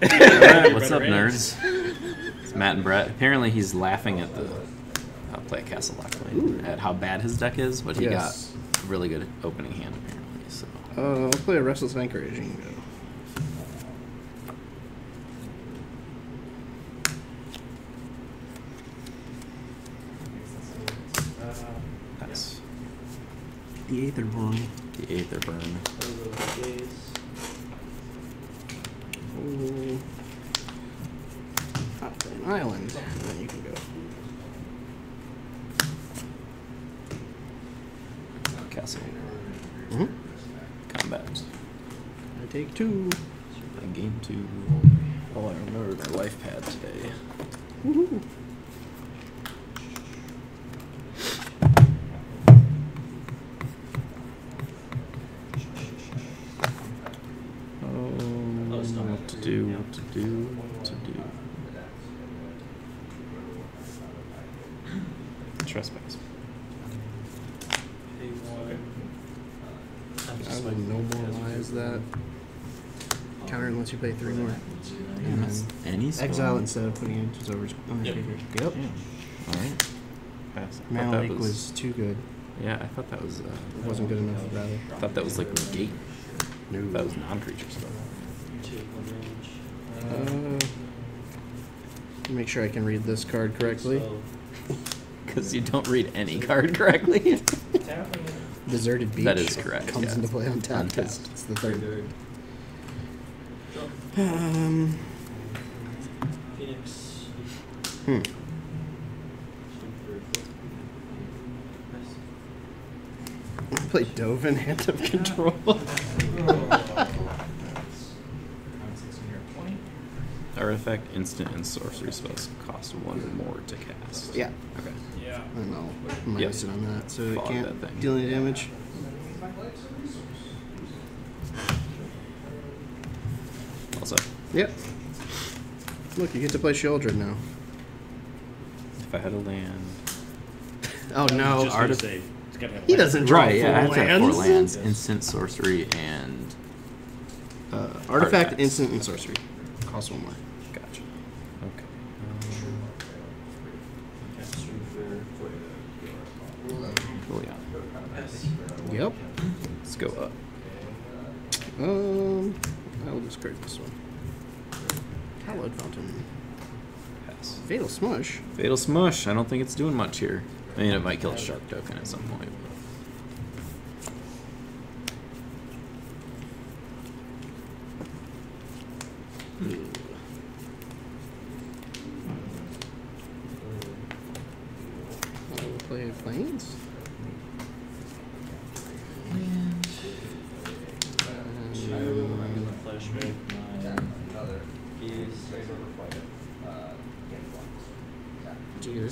Alright, what's up, nerds? It's Matt and Brett. Apparently he's laughing at the play at Castle Lockline at how bad his deck is, but he got a really good opening hand apparently. So I'll play a Restless Anchorage. You can go. Nice. The Aether Burn. The Aether Burn. Oh. I'll play an island, and then you can go. Castle. Mm-hmm. Combat. I take two. I game two. Oh, I remembered my life pad today. Woohoo! What to do. Trespass. I will no moralize that. Counter unless you play three more. And any exile instead of putting answers over on your paper. Yep. Yeah. Alright. Malik was too good. Yeah, I thought that was. It wasn't good enough, rather. I thought that was like negate. No. That was non-creature stuff. Make sure I can read this card correctly. Because you don't read any card correctly. Deserted Beach. That is correct. Comes into play on tap. It's the third. Phoenix. Play Dovin, Hand of Control. Artifact, instant, and sorcery spells cost one more to cast. Yeah. Okay. Yeah. And I'll minus it on that, so it can't deal any damage. Also. Yep. Look, you get to play Shieldred now. If I had a land. Oh no! Artifact. He doesn't draw. Right. Yeah. I have to have 4 lands. Instant, sorcery, and artifact, instant, and sorcery. Cost 1 more. Gotcha. Okay. Yep. Let's go up. I'll discard this one. Hallowed Fountain. Pass. Fatal Smash. Fatal Smash. I don't think it's doing much here. I mean, it might kill a shark token at some point.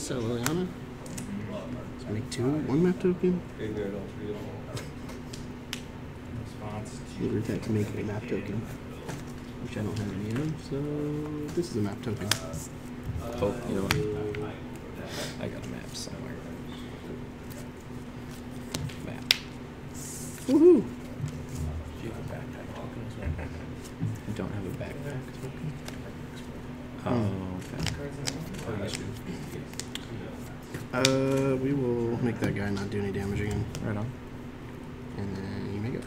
Liliana. Let's make 2, 1 map token. Neither attack to make a map token, which I don't have any of, so this is a map token. Oh, you know what? I got a map somewhere. Map. Woohoo! Do you have a backpack token? I don't have a backpack token. Oh, okay. We will make that guy not do any damage again. Right on. And then you may go.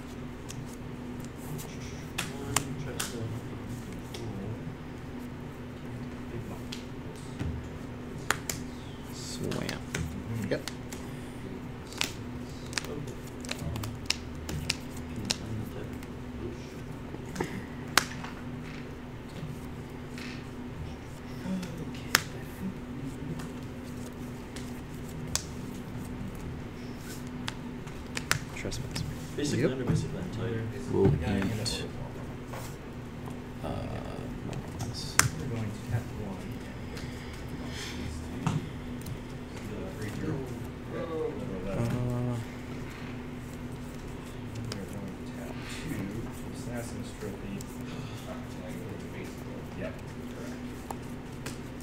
Swamp. Yep. Yep. We'll eat.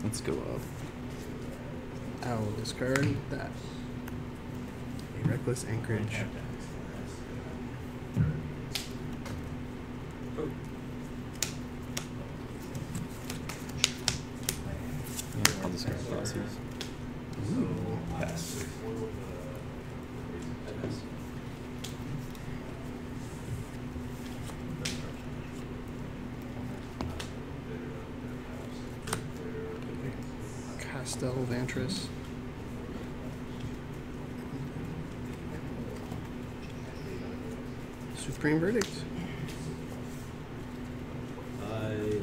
Let's go up. I'll discard that. A Reckless Anchorage. discard fossils. Ooh, pass. Castle Vantress. Supreme Verdict.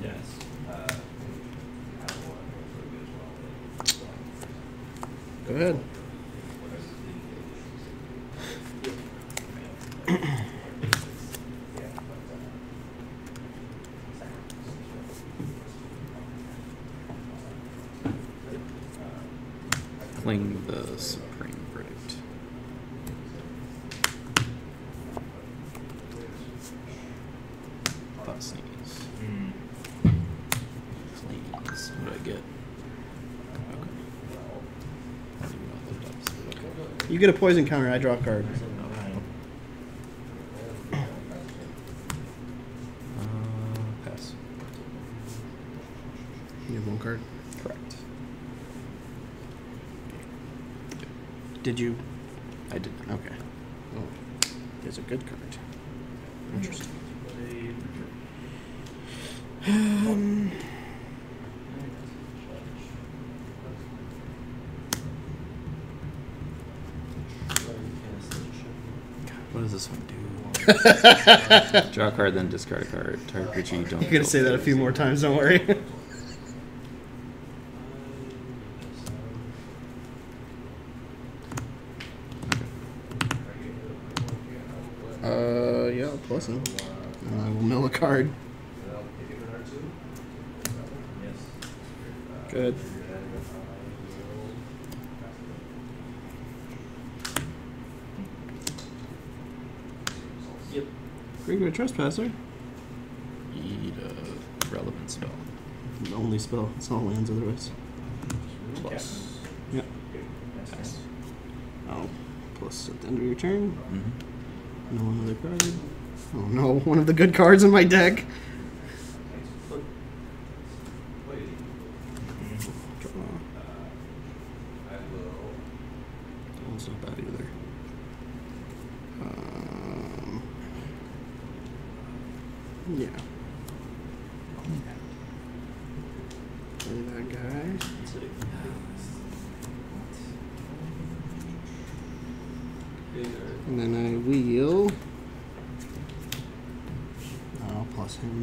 Yes. Go ahead. Playing the Supreme Verdict. Thoughtseize. Please, what do I get? Okay. You get a poison counter, I draw a card. Pass. You have one card? Correct. Did you? I did not. Okay. Well, there's a good card. Interesting. God, what does this one do? Draw a card, then discard a card. Target creature you don't. You're gonna say that a few more times. Don't worry. Yeah, plus him. And I will mill a card. Good. Yep. Bring me a trespasser. Eat a relevant spell. The only spell. It's all lands otherwise. Plus. Yep. Pass. Oh, plus at the end of your turn. Mm-hmm. No another card. Oh no, one of the good cards in my deck. It's not bad either. Yeah. Play that guy. And then I wheel. I'll plus him.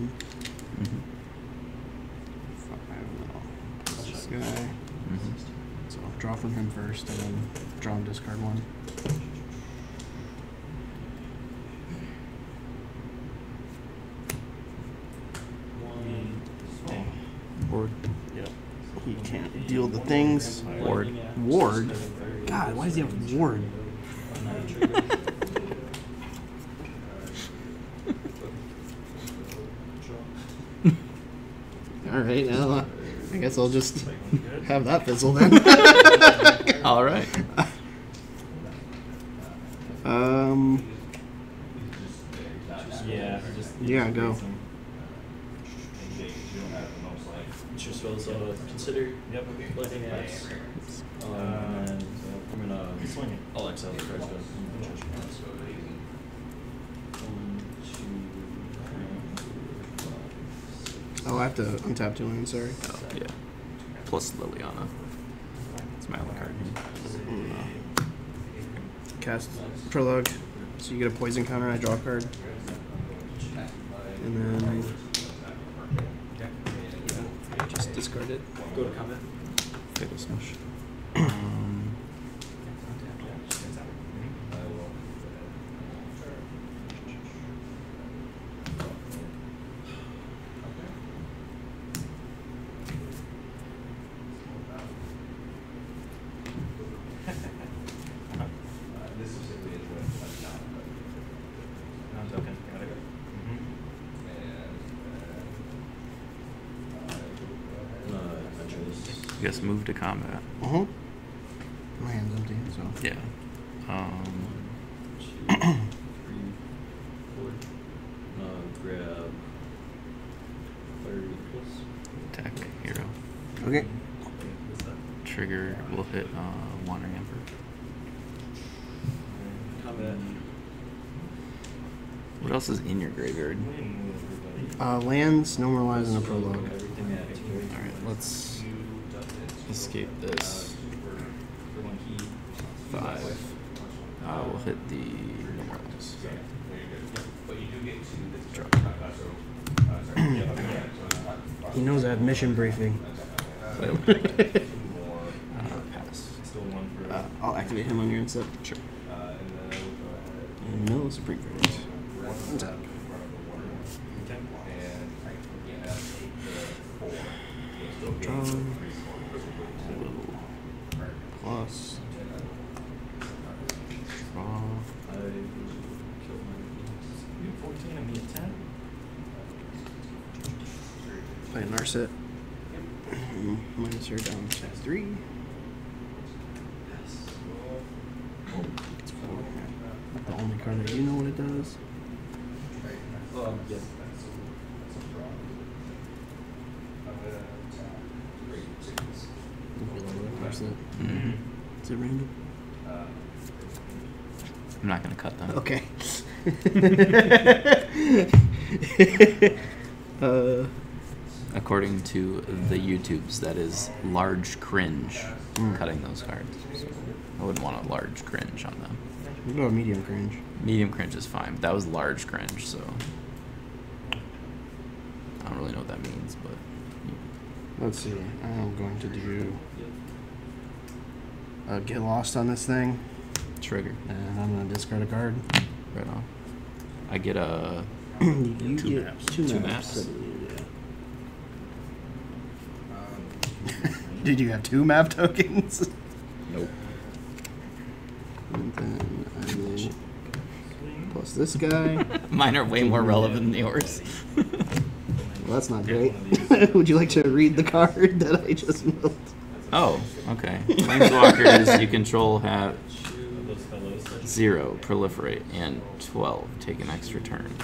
Plus this guy. So I'll draw from him first and then draw and discard one. Ward. Yep. He can't deal the things. Ward. Ward? God, why does he have Ward? Alright, now I guess I'll just have that fizzle then. Alright. Yeah, go. Consider living as. I'm gonna swing it. I'll exile the card. 1, 2, 3, 4. Oh, I have to untap 2 lands, sorry. Oh, yeah. Plus Liliana. That's my only card. Cast Prologue. So you get a poison counter, I draw a card. And then just discard it. Go to combat. Fatal Smash. Guess move to combat. Uh-huh. My hand's empty, so. Yeah. 1, 2, 3, 4. Grab 30 plus. Attack hero. Okay. trigger will hit Wandering Emperor. What else is in your graveyard? Lands, Normalize, and a Prologue. Alright, let's escape this. 5. We'll hit the Normalize. Drop. He knows I have mission briefing. Pass. I'll activate him on your instep. Sure. No Supreme Verdict. Tap. Draw. Plus. Draw. Play Narset. Minus your down to 3. It's 4. The only card that you know what it does. Mm-hmm. Is it random? I'm not going to cut that. Okay. According to the YouTubes, that is large cringe cutting those cards. So I wouldn't want a large cringe on them. What about medium cringe? Medium cringe is fine. That was large cringe, so I don't really know what that means, but let's see. I'm going to do get lost on this thing. Trigger. And I'm gonna discard a card. Right on. I get a two maps. Did you have 2 map tokens? Nope. And then I will plus this guy. Mine are way more relevant than yours. Well, that's not great. Would you like to read the card that I just built? Oh, okay. Planeswalkers you control have 0, proliferate, and 12. Take an extra turn.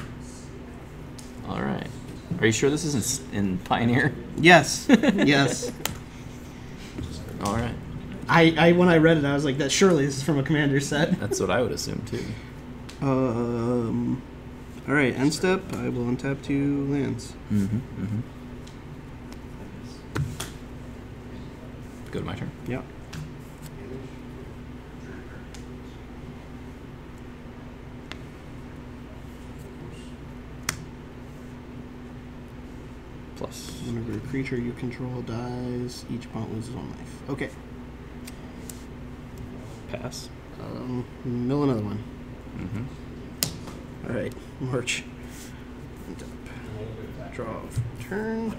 All right. Are you sure this isn't in Pioneer? Yes. Yes. All right. I when I read it, I was like, that surely this is from a commander set. That's what I would assume too. All right, end step. I will untap 2 lands. Mm-hmm. Mm-hmm. Go to my turn. Yeah. Plus. Whenever a creature you control dies, each opponent loses 1 life. Okay. Pass. Mill another one. Mm-hmm. All right. March. Draw. Turn.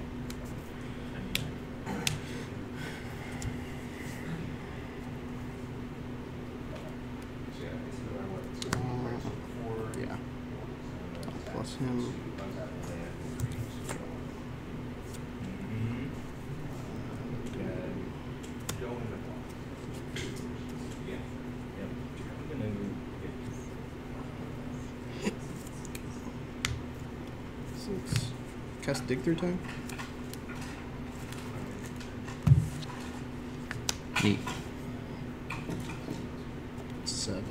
Yeah. Plus him. Cast Dig Through Time. Neat. 7.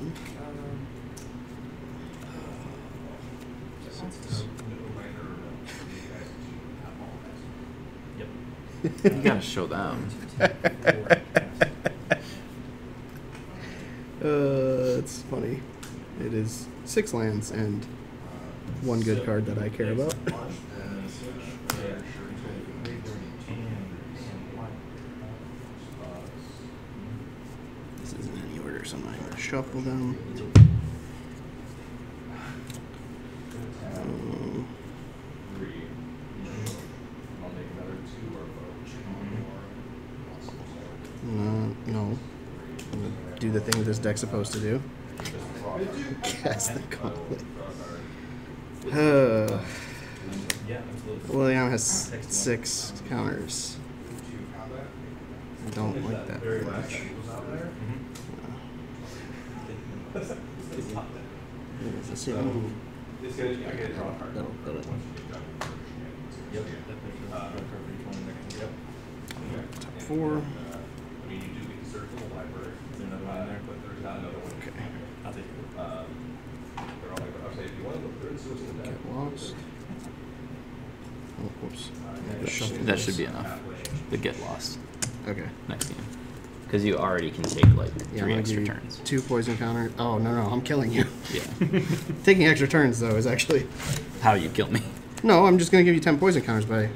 6. Yep. You gotta show them. It's funny. It is 6 lands and 1 good card that I care about. Shuffle them. No. Do the thing that this deck's supposed to do. Cast the Gauntlet. Liliana has 6 counters. I don't like that very much. Let's Top 4. Not another one. Okay. I'll take it. They're all like, I'll say, if you want to look through and see what's in the deck. Get lost. Oh, oops. That should be enough. The get lost. Okay. Next game. Because you already can take, like, three extra turns. 2 poison counter. Oh, no, no, I'm killing you. Yeah. Taking extra turns, though, is actually... How you kill me. No, I'm just going to give you 10 poison counters by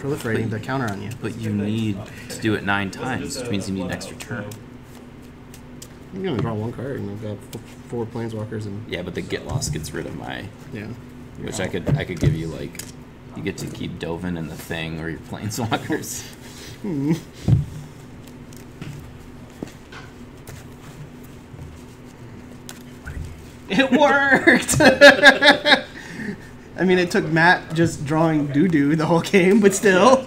proliferating the counter on you. But you need to do it 9 times, which means you need an extra turn. I'm going to draw 1 card, and I've got 4 planeswalkers. And yeah, but the get lost gets rid of my... Yeah. Which I could give you, like... You get to keep Dovin and the thing, or your planeswalkers. Hmm. It worked! I mean, it took Matt just drawing doo-doo the whole game, but still.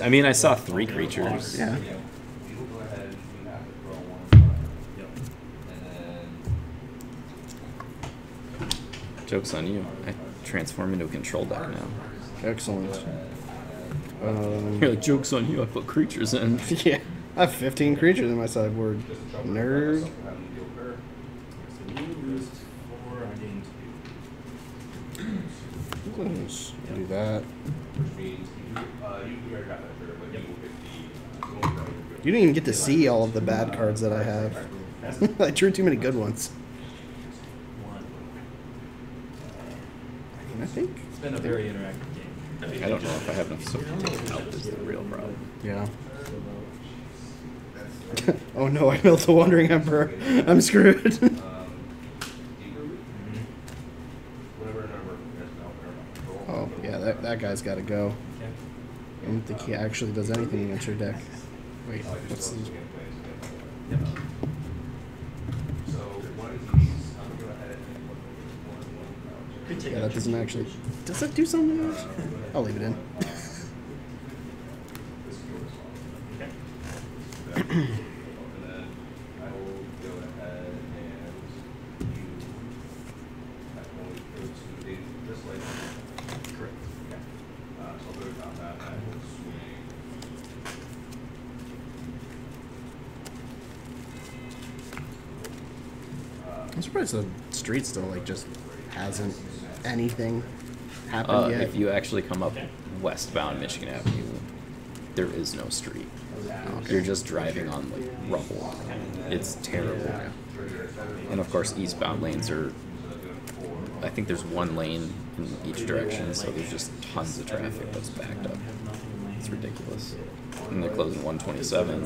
I mean, I saw 3 creatures. Yeah. Joke's on you. I transform into a control deck now. Excellent. You're like, joke's on you, I put creatures in. Yeah. I have 15 creatures in my sideboard. Nerd. Let's do that. You didn't even get to see all of the bad cards that I have. I drew too many good ones. I think it's been a very interactive game. I don't know if I have enough stuff to take out is the real problem. Yeah. Oh no, I built a Wandering Emperor. I'm screwed. That guy's got to go. I don't think he actually does anything against your deck. Wait, what's the... Yeah, that doesn't actually... Does that do something else? I'll leave it in. The street still like just hasn't anything happened yet. If you actually come up westbound Michigan Avenue, there is no street. Okay. You're just driving on like rubble. It's terrible. Yeah. And of course, eastbound lanes are. I think there's 1 lane in each direction, so there's just tons of traffic that's backed up. It's ridiculous. And they're closing 127.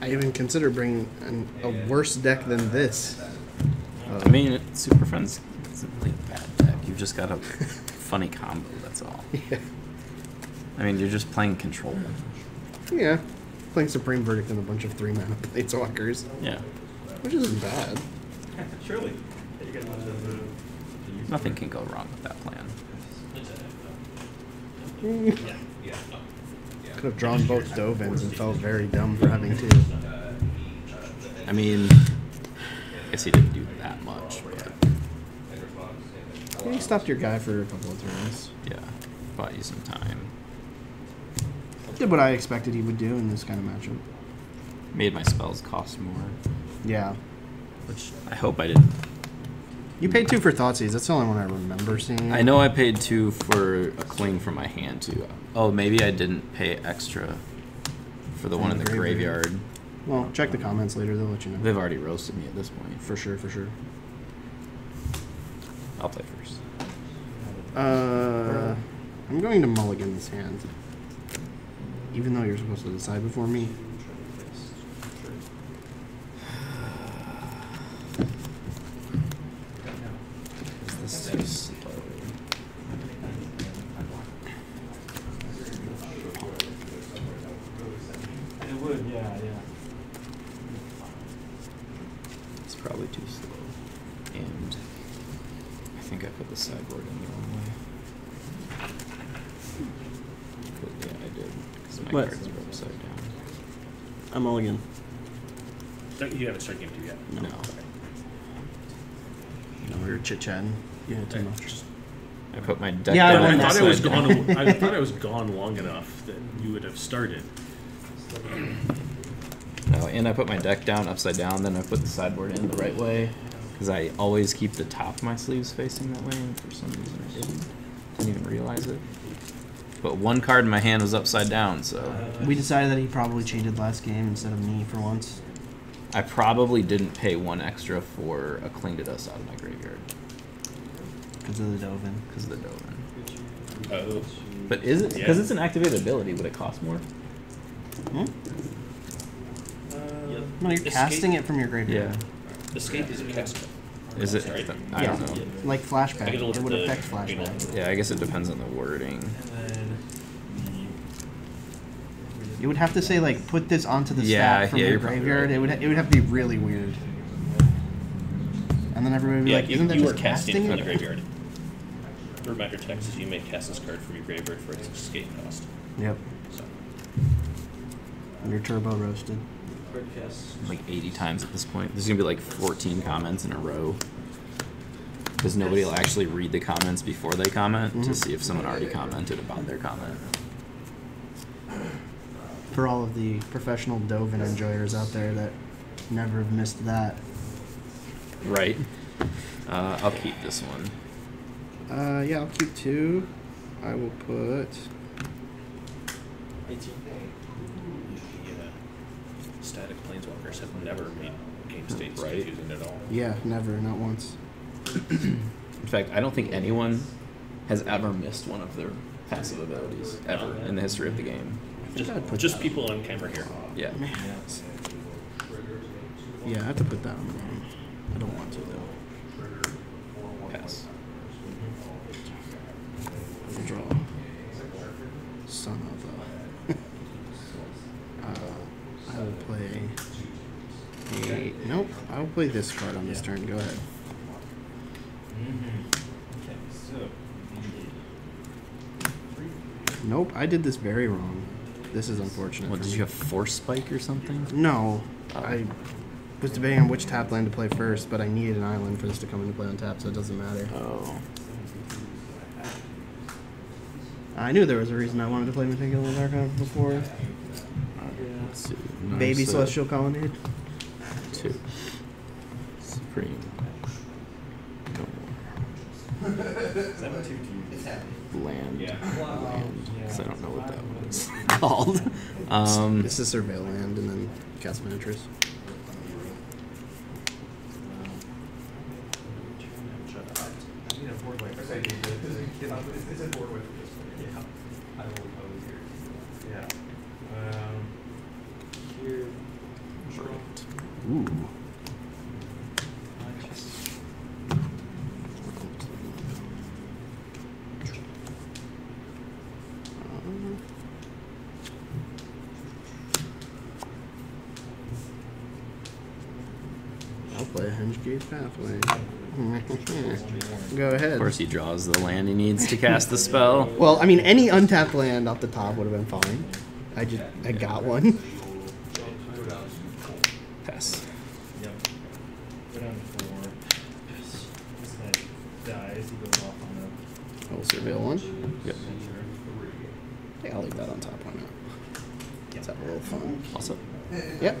I even consider bringing a worse deck than this. I mean, Super Friends isn't really a bad deck. You've just got a funny combo, that's all. Yeah. I mean, you're just playing control. Yeah. Playing Supreme Verdict and a bunch of 3-mana planeswalkers. Yeah. Which isn't bad. Surely. Nothing can go wrong with that plan. Yeah. Yeah. Could have drawn both Dovins and felt very dumb for having 2. I mean, I guess he didn't do that much. But... He stopped your guy for a couple of turns. Yeah, bought you some time. Did what I expected he would do in this kind of matchup. Made my spells cost more. Yeah. Which I hope I didn't. You paid 2 for Thoughtseize. That's the only one I remember seeing. I know I paid 2 for a Cling from my hand, too. Oh, maybe I didn't pay extra for the one in the graveyard. Well, check the comments later. They'll let you know. They've already roasted me at this point. For sure, for sure. I'll play first. I'm going to mulligan this hand. Even though you're supposed to decide before me. You haven't started game two yet? No. Okay. No, we were chit-chatting. Yeah, too much. I put my deck down. Yeah, I thought I was gone long enough that you would have started. Oh, and I put my deck down upside down, then I put the sideboard in the right way, because I always keep the top of my sleeves facing that way, and for some reason I didn't even realize it. But one card in my hand was upside down, so... we decided that he probably cheated last game instead of me for once. I probably didn't pay one extra for a Cling to Dust out of my graveyard. Because of the Dovin. Because of the Dovin. Oh. But is it? Because it's an activated ability, would it cost more? Hmm? Yeah. No, you're casting it from your graveyard. Yeah. Escape is a cast. Is it? Right? I don't know. Like Flashback. It would affect Flashback. Yeah, I guess it depends on the wording. It would have to say, like, put this onto the stack from your graveyard. Right. It would have to be really weird. And then everybody would be like, isn't that just casting from the graveyard? The reminder text is you may cast this card from your graveyard for its escape cost. Yep. So. Your turbo roasted. Like 80 times at this point. There's going to be like 14 comments in a row. Because nobody will actually read the comments before they comment to see if someone already commented about their comment. For all of the professional Dovin enjoyers out there that never have missed that. Right. I'll keep this one. Yeah, I'll keep two. I will put... 18. Static Planeswalkers have never made game states confusing at all. Yeah, never, not once. In fact, I don't think anyone has ever missed one of their passive abilities, ever, in the history of the game. Just people on camera here. Yeah. Yeah, I have to put that on the bottom. I don't want to, though. Pass. Draw. Son of a... I will play... Nope, I will play this card on this turn. Go ahead. Nope, I did this very wrong. This is unfortunate. What, did you have Force Spike or something? No. I was debating on which tap land to play first, but I needed an island for this to come into play on tap, so it doesn't matter. Oh. I knew there was a reason I wanted to play Meticulous Archive before. Let's see. Baby Celestial Colonnade. Two. Supreme. No more. Is that what two keys? Land. Yeah. Land. Because I don't know what that one is called. This is Surveil land and then Castle Vantress. Ooh. Pathway. Go ahead. Of course he draws the land he needs to cast the spell. Well, I mean, any untapped land off the top would have been fine. I got one. Pass. Yep. Go down to 4. This guy dies. He goes off on the... I will surveil one. Yep. Yeah, I'll leave that on top. Why not? Let's have a little fun. Also. Yep.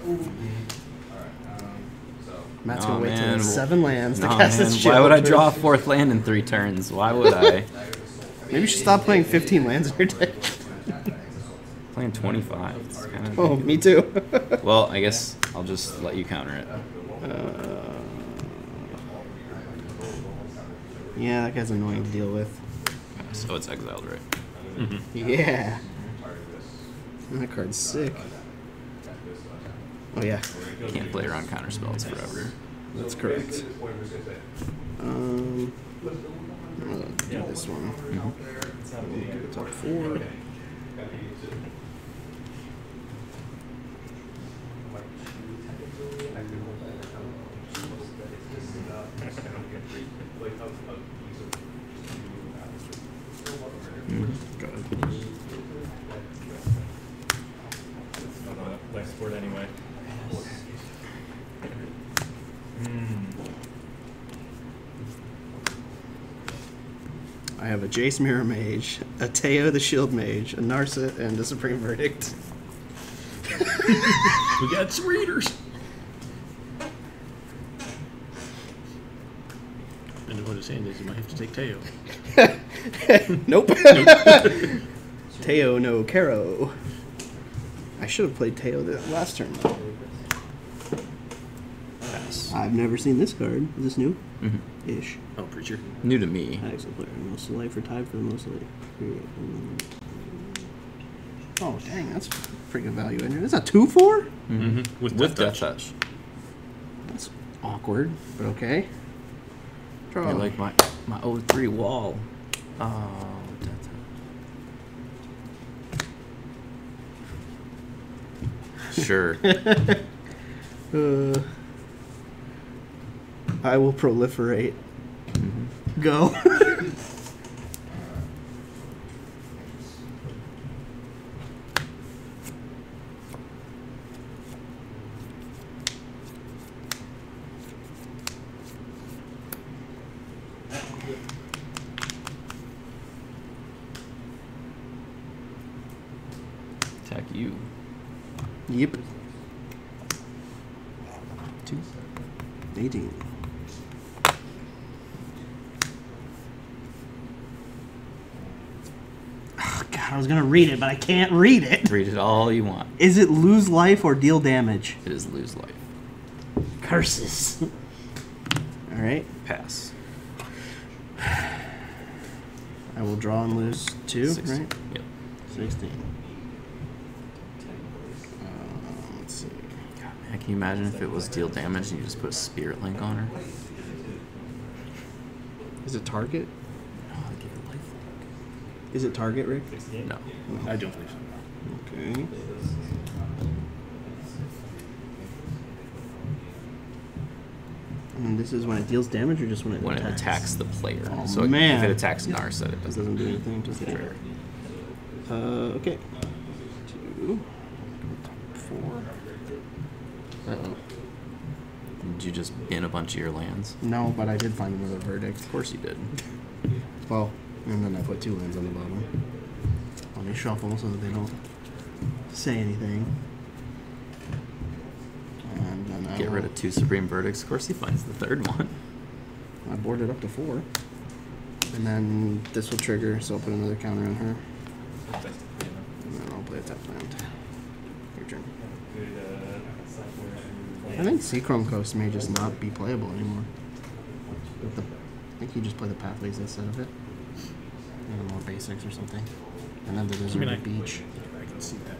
Matt's going to wait till 7 lands to cast this shit. Why would I draw a 4th land in 3 turns? Why would I? Maybe you should stop playing 15 lands in your deck. Playing 25. Kinda me too. Well, I guess I'll just let you counter it. Yeah, that guy's annoying to deal with. So it's exiled, right? Mm-hmm. Yeah. And that card's sick. Oh yeah. Can't play around counter spells forever. That's correct. I'm gonna do this one. Mm-hmm. Go to the top four. A Jace Mirror Mage, a Teyo the Shieldmage, a Narset, and a Supreme Verdict. We got some readers! I know what it's saying is you might have to take Teyo. Nope. Teyo no Kero. I should have played Teyo the last turn. Yes. I've never seen this card. Is this new? Mm-hmm. Ish. Oh, Preacher. New to me. Excellent player. Most life for time for the most life. Oh, dang, that's pretty good value in here. That's a 2/4? Mm-hmm. With Death Touch. That's awkward, but okay. Draw. I like my 0-3 wall. Oh, Death Touch. Sure. I will proliferate. Mm-hmm. Go. Attack you. Yep. 2. 18. I was going to read it, but I can't read it. Read it all you want. Is it lose life or deal damage? It is lose life. Curses. All right. Pass. I will draw and lose 2, 16. Right? Yep. 16. Let's see. God, man, can you imagine if it was deal damage and you just put a Spirit Link on her? Is it target? Is it target, Rick? No. Oh. I don't think so. Okay. And this is when it deals damage or just when it attacks? When it attacks the player. Oh, so man. If it attacks Narset, it doesn't do anything. Just the trigger. Okay. 2. 4. Uh-oh. Did you just bin a bunch of your lands? No, but I did find another verdict. Of course you did. Well... And then I put 2 lands on the bottom. Let me shuffle so that they don't say anything. And then I get rid of 2 Supreme Verdicts. Of course he finds the third one. I boarded up to 4. And then this will trigger, so I'll put another counter on her. And then I'll play a tapped land. Your turn. I think Seachrome Coast may just not be playable anymore. I think you just play the Pathways instead of it. More basics or something. And then the Deserted Beach. I can see that.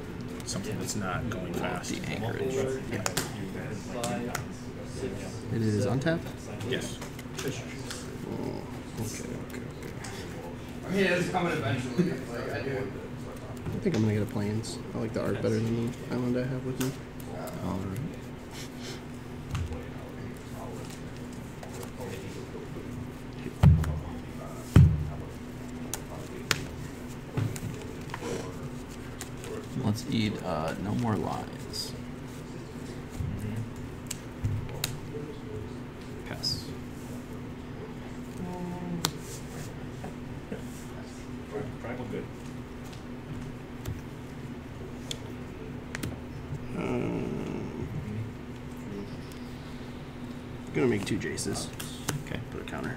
Something that's not going fast. The Anchorage. Yeah. It is untapped? Yes. Oh, okay. I mean, it's coming eventually. Like, I think I'm going to get a Plains. I like the art better than the island I have with me. Alright. Let's eat no more lives. Mm-hmm. Pass. Primal good. Gonna make 2 Jaces. Okay, put a counter.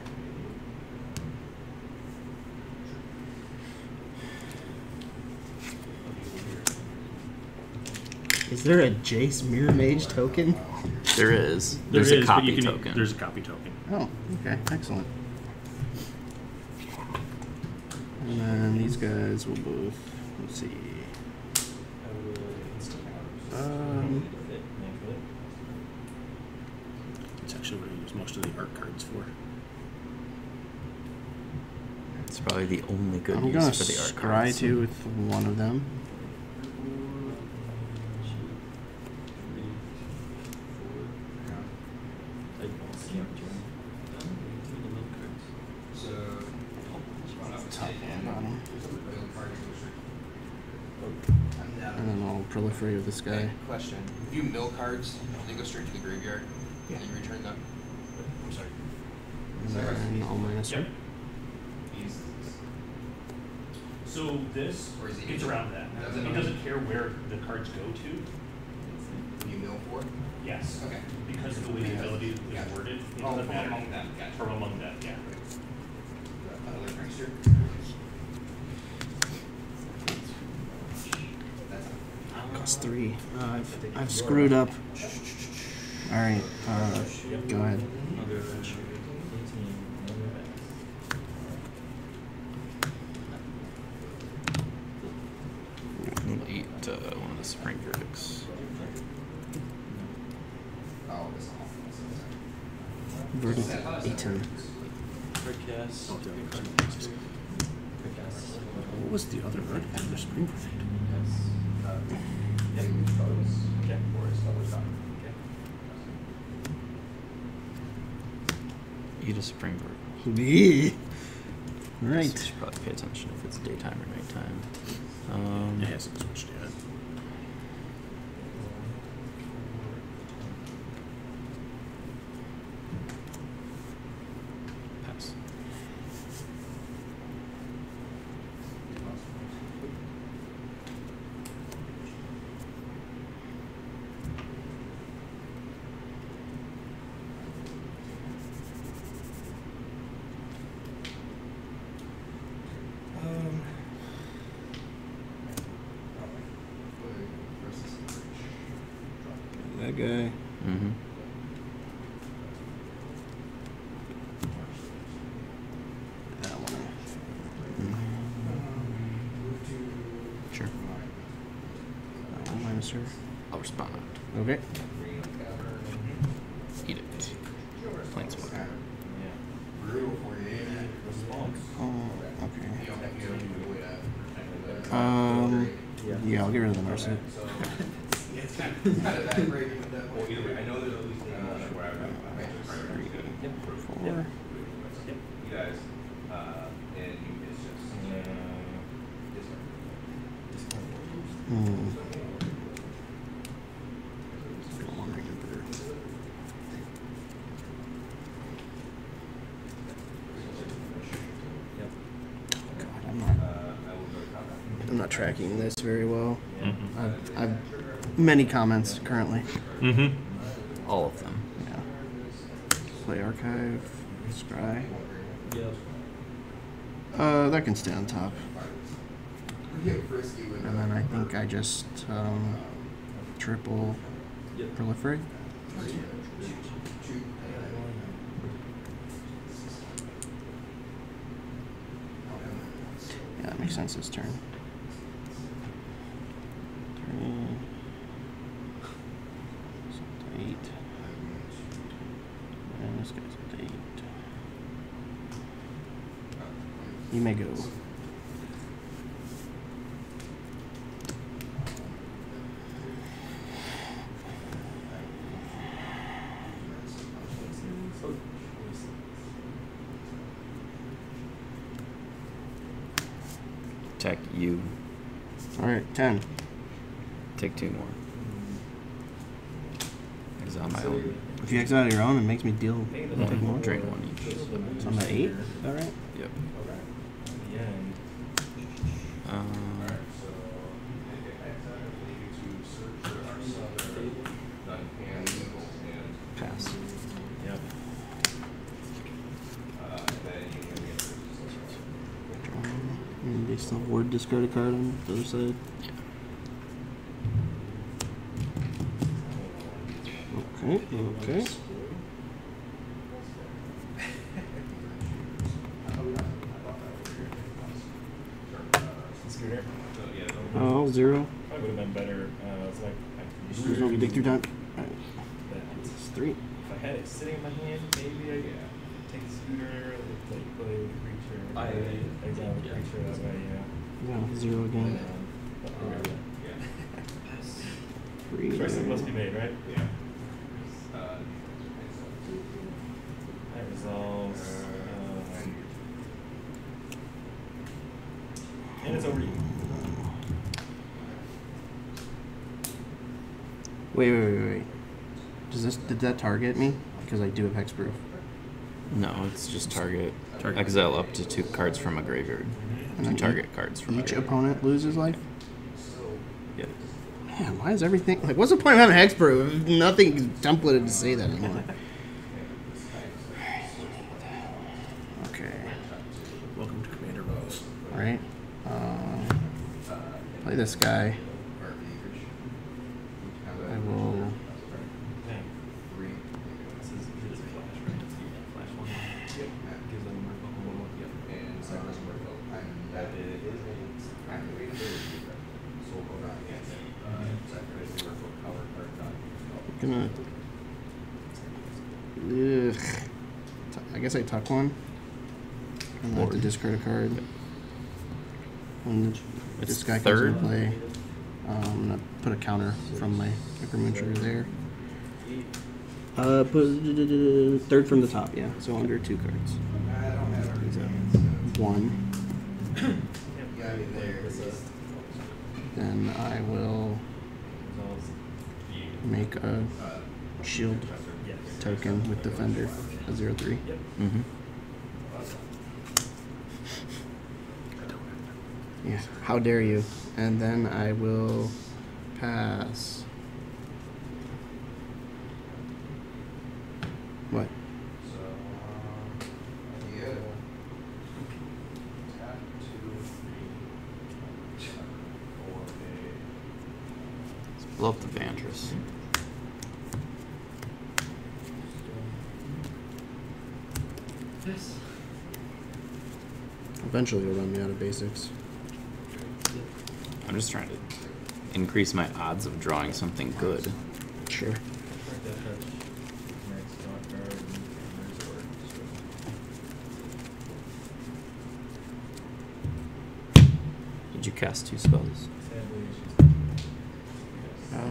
Is there a Jace Mirror Mage token? There is. There's a copy token. There's a copy token. Oh, okay. Excellent. And then these guys will both... Let's see. It's actually what I use most of the art cards for. It's probably the only good use for the art cards. I'm going to scry too with one of them. Free with this guy. Hey, question. If you mill cards, they go straight to the graveyard. Yeah. And you return them. I'm sorry. Yep. So this gets around that. It doesn't care where the cards go to. You mill for? Yes. Okay. Because of the way the ability is worded, it doesn't matter. Among them. Gotcha. From among them, yeah. Another fixture. Three. I've screwed up. All right. Go ahead. I'll eat one of the Supreme Verdicts. Verdict eaten. What was the other verdict? The Supreme Verdict. Eat a Supreme Bird. Right. So you should probably pay attention if it's daytime or nighttime. It hasn't switched yet. Tracking this very well. Mm-hmm. I've many comments currently. Mm-hmm. All of them. Yeah. Play archive. Scry. That can stay on top. And then I think I just triple proliferate. Yeah, that makes sense this turn. You may go. Attack you. All right, 10. Take 2 more. Exile my own. If you exile your own, it makes me deal. Take more. Drain 1 each. It's on the 8. Is that right? Yep. Discard a card on the other side. Yeah. Okay, okay. Oh, 0. Probably would have been better. It's like There's no Dig Through Time. Alright. It's three. If I had it sitting in my hand, maybe I could take the Scooter and like, play with creature. I exile a creature that way, yeah. Yeah, zero again. Three. Choices must be made, right? Yeah. That resolves. And it's over to you. Wait. Did that target me? Because I do have Hexproof. No, it's just target. Exile up to 2 cards from a graveyard. And then target cards from each opponent loses life? Yeah. Man, why is everything like? What's the point of having Hexproof? Nothing templated to say that anymore. Okay. Welcome to Commander Rose. All right. Play this guy. I will. I'm gonna. I guess I tuck one. I'm gonna have to discard a card. And this guy comes into play. I'm gonna put a counter from my Necromancer there. Put third from the top, yeah. So under 2 cards. One. Then I will make a shield token with Defender, a 0/3. Mm-hmm. Yeah, how dare you? And then I will pass. What? Yeah. Tap 2, 3, 4. Let's blow up the Vantress. Yes. Eventually, you'll run me out of basics. I'm just trying to increase my odds of drawing something good. Sure. Did you cast 2 spells?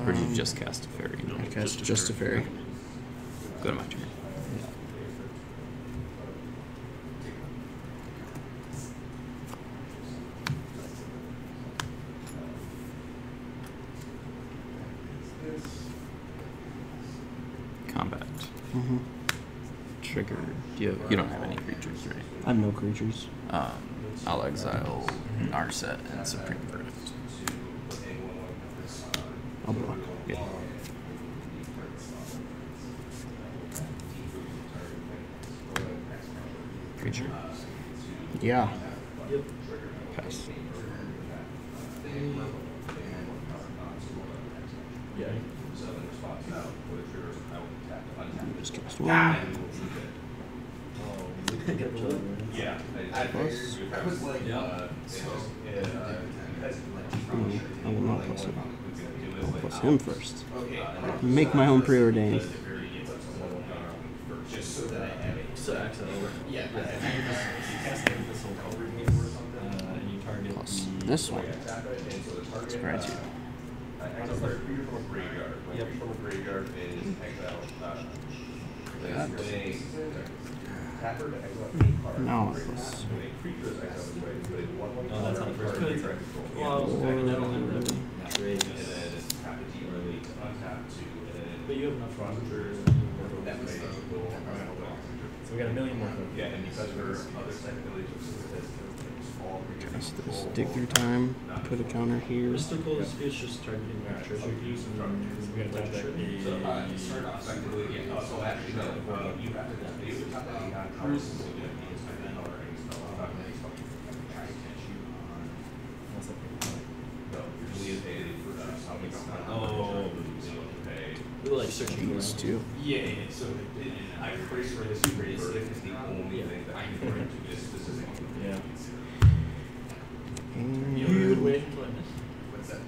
Or did you just cast a fairy? No, I cast just a fairy. Okay. Go to my turn. You don't have any creatures, right? I have no creatures. I'll exile Narset and Supreme Verdict. I'll block. Yeah. Creature. Yeah. Yep. Pass. Yeah. Just cast one. Yeah. Plus. I will not plus him. I'll plus him first. Make my own preordained. Plus this one. It's gratitude. No, it's that's not the first card. But you have enough monsters. So we got a million more. Yeah, and because we're other side villages, it's all Dig Through Time. Put a counter here. Mystical is just targeting treasure. We're gonna touch that. Start off effectively. Yeah. So actually, no. You have to. We're like searching these two. Yeah. So I praise for this. Praise is the only thing that I'm referring to. This is yeah. You would wait until I miss. What's that?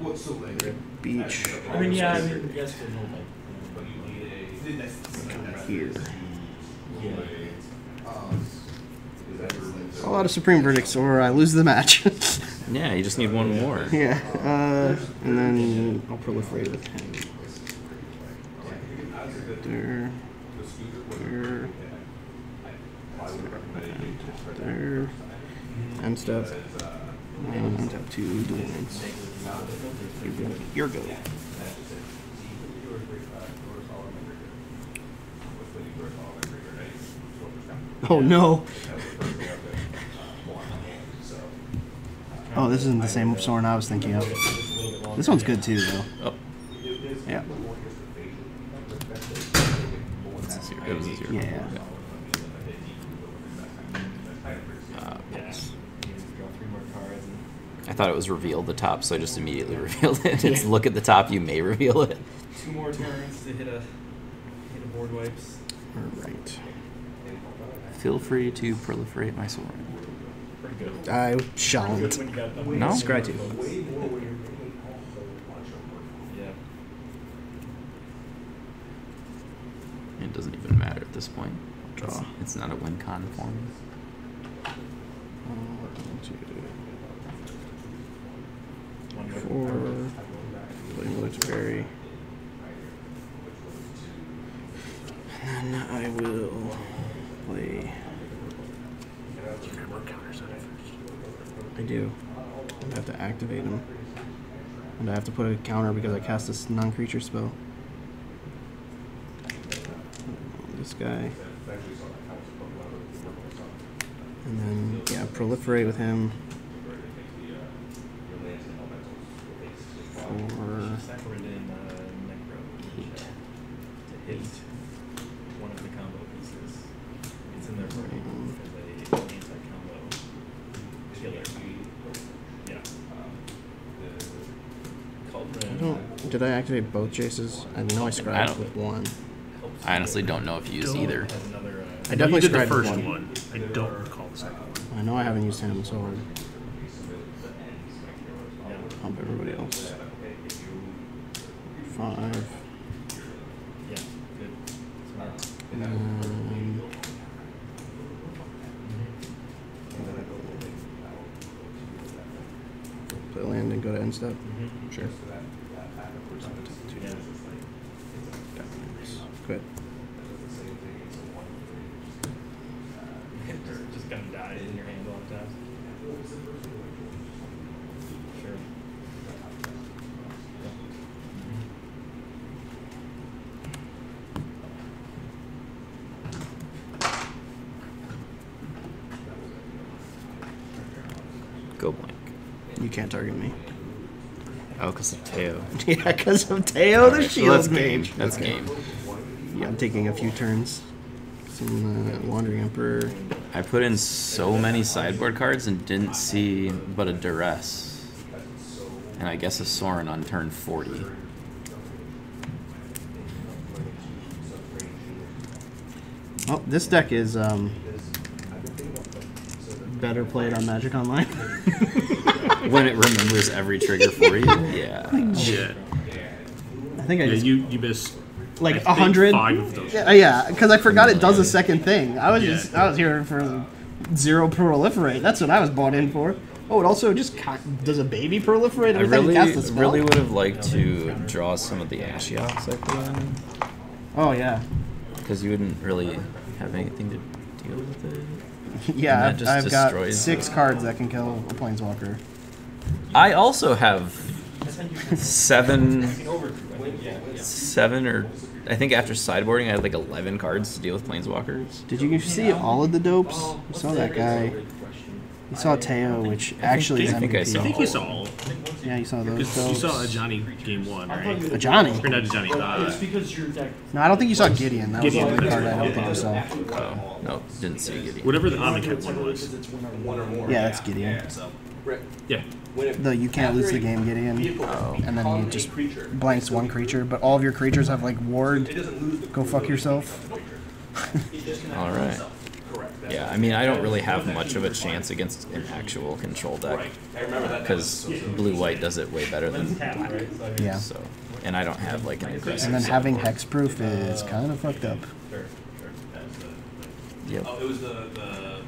What's so late? Beach. I mean, yeah, I mean, yes, but no, like, here. Yeah. A lot of Supreme Verdicts, or I lose the match. Yeah, you just need one more. Yeah, and then I'll proliferate with him. There. End step. End step 2. You're good. Oh no! Oh, this isn't the same Sorin I was thinking of. This one's good too, though. Oh. Yeah. It was a 0. Yeah. I thought it was revealed the top, so I just immediately revealed it. It's look at the top, you may reveal it. 2 more turns to hit a board wipes. Alright. Feel free to proliferate my sword. I shan't. No? Scry 2. It doesn't even matter at this point. Draw. It's not a win-con for me. Very. And then I will play. You gotta work counters on it first. I do. I have to activate him. And I have to put a counter because I cast this non-creature spell. This guy. And then, yeah, proliferate with him. Did I activate both Jaces? I know I scribed with one. I honestly don't know if you used either. I definitely did the first one. I don't recall the second one. I know I haven't used him, so I'll pump everybody else. 5. Yeah, good. Play land and go to end step? Mm-hmm. Sure. Quit. Just gonna die in your hand all the time. Sure. Go blank. You can't target me. Oh, because of Teyo. Yeah, because of Teyo the Shieldmage. That's game. Yeah, I'm taking a few turns. Some Wandering Emperor. I put in so many sideboard cards and didn't see but a Duress. And I guess a Sorin on turn 40. Oh, this deck is better played on Magic Online. When it remembers every trigger for you? Yeah. Legit. I think I just... Yeah, you missed... Like 100? 5 of those. Yeah, because I forgot it does a second thing. I was here for 0 proliferate. That's what I was bought in for. Oh, it also just does a baby proliferate? I really would have liked to draw some of the Ashioks I put on. Oh, yeah. Because you wouldn't really have anything to deal with it. Yeah, I've got 6 cards that can kill a planeswalker. I also have 7 or I think after sideboarding I had like 11 cards to deal with planeswalkers. Did you see all of the dopes? You saw that guy. You saw Teyo, which actually is MVP. I think you saw all. Yeah, you saw those. You saw Ajani game 1, right? Ajani? Or not Ajani. No, I don't think you saw Gideon. That was the only card I don't think you saw. Oh, no, didn't see Gideon. Whatever the Omnicat one was. Yeah, that's Gideon. Yeah. Though you can't lose the game, Gideon. Oh. And then you just blanks one creature, but all of your creatures have like Ward. Go fuck yourself. All right. Yeah, Yeah, I mean, I don't really have much of a chance against an actual control deck, because blue-white does it way better than black. Yeah. So, and I don't have, like, an aggressive... And then having Hexproof is kind of fucked up. Yep.